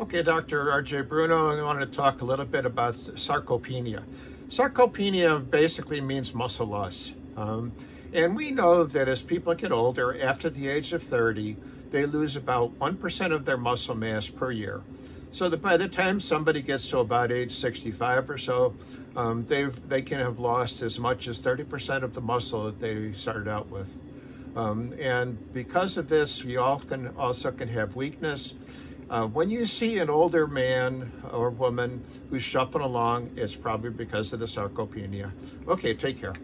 Okay, Dr. RJ Bruno, I want to talk a little bit about sarcopenia. Sarcopenia basically means muscle loss. And we know that as people get older, after the age of 30, they lose about 1% of their muscle mass per year. So that by the time somebody gets to about age 65 or so, they can have lost as much as 30% of the muscle that they started out with. And because of this, we all also can have weakness. When you see an older man or woman who's shuffling along, it's probably because of the sarcopenia. Okay, take care.